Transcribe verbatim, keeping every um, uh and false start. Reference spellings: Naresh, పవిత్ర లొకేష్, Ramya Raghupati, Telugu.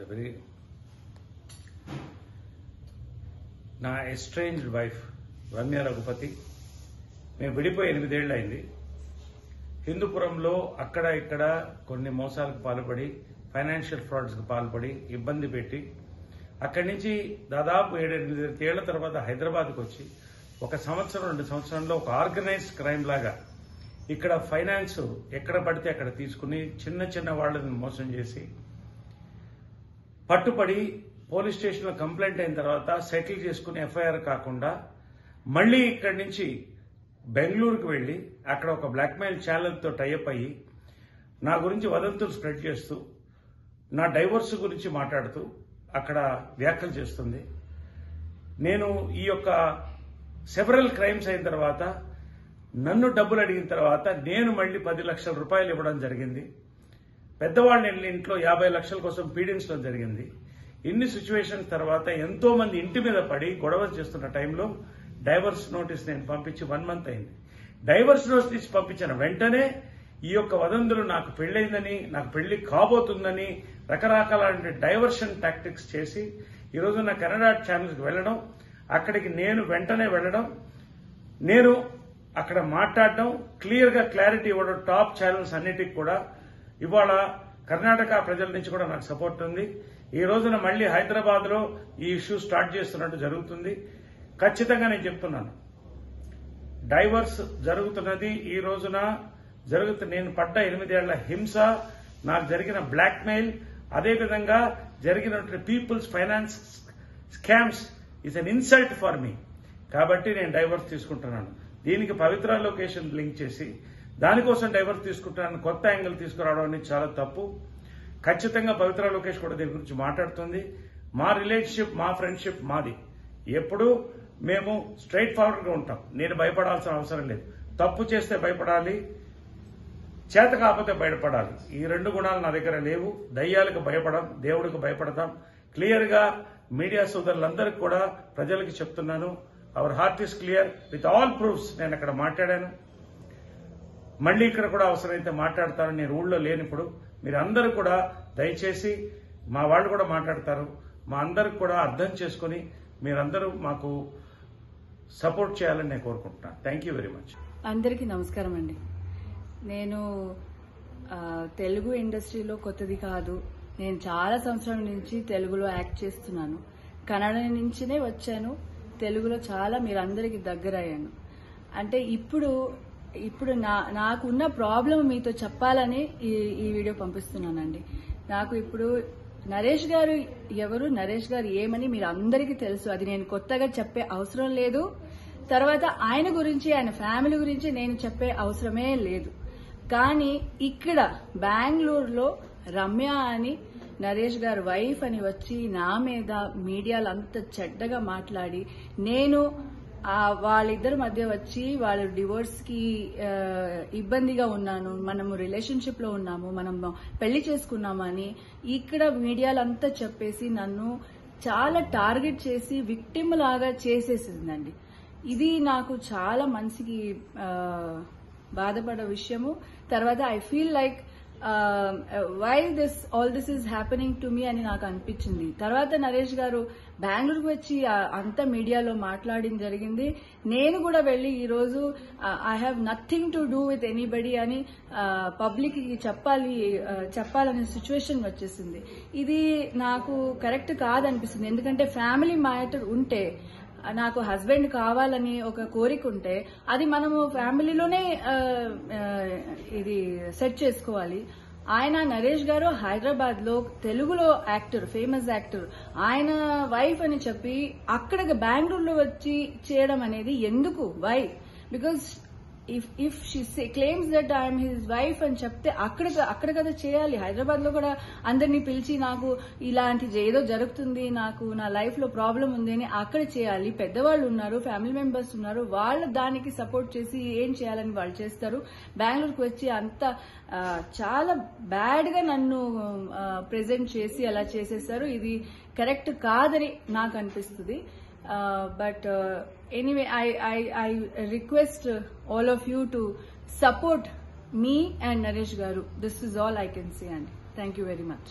A very na estranged wife, Ramya Raghupati. Mem vidipoyi eight ellu ayindi. హిందూపురంలో అక్కడ ఇక్కడ కొన్ని మోసాలకు పాల్పడి ఫైనాన్షియల్ ఫ్రాడ్స్ కు పాల్పడి ఇబ్బంది పెట్టి అక్కడి నుంచి దాదాపు ఏడు ఎనిమిది ఏళ్ల తర్వాత హైదరాబాద్కు వచ్చి ఒక సంవత్సరం రెండు సంవత్సరాల్లో ఒక ఆర్గనైజ్డ్ క్రైమ్ లాగా ఇక్కడ ఫైనాన్స్ ఎక్కడ పడితే అక్కడ తీసుకుని చిన్న చిన్న వాళ్ళని మోసం చేసి పట్టుపడి పోలీస్ స్టేషన్లో కంప్లైంట్ అయిన తర్వాత సెటిల్ చేసుకుని ఎఫ్ఐఆర్ కాకుండా మళ్ళీ ఇక్కడి నుంచి బెంగళూరుకు వెళ్లి అక్కడ ఒక బ్లాక్మెయిల్ ఛానల్ తో టైఅప్ అయ్యి నా గురించి వదంతులు స్ప్రెడ్ చేస్తూ నా డైవర్స్ గురించి మాట్లాడుతూ అక్కడ వ్యాఖ్యలు చేస్తుంది. నేను ఈ యొక్క సెవరల్ క్రైమ్స్ అయిన తర్వాత నన్ను డబ్బులు అడిగిన తర్వాత నేను మళ్ళీ పది లక్షల రూపాయలు ఇవ్వడం జరిగింది. పెద్దవాళ్ళని ఇంట్లో యాభై లక్షల కోసం పీడించడం జరిగింది. ఇన్ని సిచ్యువేషన్స్ తర్వాత ఎంతో మంది ఇంటి మీద పడి గొడవలు చేస్తున్న టైంలో డైవర్స్ నోటీస్ నేను పంపించి వన్ మంత్ అయింది. డైవర్స్ నోటీస్ పంపించిన వెంటనే ఈ యొక్క వదంతులు నాకు పెళ్లైందని నాకు పెళ్లి కాబోతుందని రకరకాల డైవర్షన్ టాక్టిక్స్ చేసి ఈరోజు నా కన్నడ ఛానల్స్కి వెళ్లడం, అక్కడికి నేను వెంటనే వెళ్లడం, నేను అక్కడ మాట్లాడడం, క్లియర్ గా క్లారిటీ ఇవ్వడం. టాప్ ఛానల్స్ అన్నిటికీ కూడా ఇవాళ కర్ణాటక ప్రజల నుంచి కూడా నాకు సపోర్ట్ ఉంది. ఈ రోజున మళ్లీ హైదరాబాద్ లో ఈ ఇష్యూ స్టార్ట్ చేస్తున్నట్టు జరుగుతుంది. ఖచ్చితంగా నేను చెప్తున్నాను, డైవర్స్ జరుగుతున్నది ఈ రోజున జరుగుతు నేను పడ్డ ఎనిమిదేళ్ల హింస, నాకు జరిగిన బ్లాక్ మెయిల్, అదేవిధంగా జరిగిన people's finance scams is an insult for me. కాబట్టి నేను డైవర్స్ తీసుకుంటున్నాను. దీనికి పవిత్ర లొకేషన్ లింక్ చేసి దానికోసం డైవర్స్ తీసుకుంటున్నాను కొత్త యాంగిల్ తీసుకురావడం అనేది చాలా తప్పు. ఖచ్చితంగా పవిత్ర లొకేష్ కూడా దీని గురించి మాట్లాడుతుంది. మా రిలేషన్షిప్, మా ఫ్రెండ్షిప్ మాది. ఎప్పుడు మేము స్ట్రైట్ ఫార్వర్డ్ గా ఉంటాం. నేను భయపడాల్సిన అవసరం లేదు. తప్పు చేస్తే భయపడాలి, చేత కాకపోతే భయపడాలి. ఈ రెండు గుణాలు నా దగ్గర లేవు. దయ్యాలకు భయపడం, దేవుడికి భయపడతాం. క్లియర్ గా మీడియా సోదరులందరికీ కూడా ప్రజలకు చెప్తున్నాను, our heart is clear with all proofs. నేను అక్కడ మాట్లాడాను, మళ్ళీ ఇక్కడ కూడా అవసరమైతే మాట్లాడతాను. నేను ఊళ్ళో లేనిప్పుడు మీరు అందరూ కూడా దయచేసి, మా వాళ్ళు కూడా మాట్లాడతారు, మా అందరికి కూడా అర్థం చేసుకుని మీరందరూ మాకు సపోర్ట్ చేయాలని నేను కోరుకుంటున్నాను. Thank you very much. అందరికీ నమస్కారం అండి. నేను తెలుగు ఇండస్ట్రీలో కొత్తది కాదు. నేను చాలా సంవత్సరాల నుంచి తెలుగులో యాక్ట్ చేస్తున్నాను. కన్నడ నుంచినే వచ్చాను, తెలుగులో చాలా మీరందరికీ దగ్గర అయ్యాను. అంటే ఇప్పుడు ఇప్పుడు నా నాకున్న ప్రాబ్లం మీతో చెప్పాలని ఈ ఈ వీడియో పంపిస్తున్నానండి. నాకు ఇప్పుడు నరేష్ గారు ఎవరు, నరేష్ గారు ఏమని మీరు అందరికీ తెలుసు. అది నేను కొత్తగా చెప్పే అవసరం లేదు. తర్వాత ఆయన గురించి, ఆయన ఫ్యామిలీ గురించి నేను చెప్పే అవసరమే లేదు. కానీ ఇక్కడ బెంగళూరులో రమ్య అని నరేష్ గారు వైఫ్ అని వచ్చి నా మీద మీడియాలో అంత చెడ్డగా మాట్లాడి, నేను వాళ్ళిద్దరి మధ్య వచ్చి వాళ్ళ డివోర్స్ కి ఇబ్బందిగా ఉన్నాను, మనము రిలేషన్షిప్ లో ఉన్నాము, మనం పెళ్లి చేసుకున్నామని ఇక్కడ మీడియాలంతా చెప్పేసి నన్ను చాలా టార్గెట్ చేసి విక్టిమ్ లాగా చేసేసిందండి. ఇది నాకు చాలా మనసుకి బాధపడే విషయము. తర్వాత I feel like why this all this is happening to me అని నాకు అనిపించింది. తర్వాత నరేష్ గారు బెంగళూరుకు వచ్చి అంత మీడియాలో మాట్లాడిన జరిగింది. నేను కూడా వెళ్లి ఈరోజు I have nothing to do with anybody అని పబ్లిక్ కి చెప్పాలి చెప్పాలనే సిచ్యువేషన్ వచ్చేసింది. ఇది నాకు కరెక్ట్ కాదనిపిస్తుంది. ఎందుకంటే ఫ్యామిలీ మ్యాటర్ ఉంటే, నాకు హస్బెండ్ కావాలని ఒక కోరిక ఉంటే అది మనము ఫ్యామిలీలోనే ఇది సెట్ చేసుకోవాలి. ఆయన నరేష్ గారు హైదరాబాద్ లో తెలుగులో యాక్టర్, ఫేమస్ యాక్టర్, ఆయన వైఫ్ అని చెప్పి అక్కడ బెంగళూరులో వచ్చి చేయడం అనేది ఎందుకు? Why? Because if if she claims that I'm his wife అని చెప్తే అక్కడ అక్కడ కదా చేయాలి. హైదరాబాద్ లో కూడా అందరినీ పిలిచి నాకు ఇలాంటి ఏదో జరుగుతుంది, నాకు నా లైఫ్ లో ప్రాబ్లం ఉంది అని అక్కడ చేయాలి. పెద్దవాళ్ళు ఉన్నారు, ఫ్యామిలీ మెంబర్స్ ఉన్నారు, వాళ్ళు దానికి సపోర్ట్ చేసి ఏం చేయాలని వాళ్ళు చేస్తారు. బెంగళూరుకు వచ్చి అంత చాలా బ్యాడ్ గా నన్ను ప్రెజెంట్ చేసి అలా చేసేస్తారు. ఇది కరెక్ట్ కాదని నాకు అనిపిస్తుంది. Uh, but uh, anyway, I, I, I request uh, all of you to support me and Naresh Garu. This is all I can say, and thank you very much.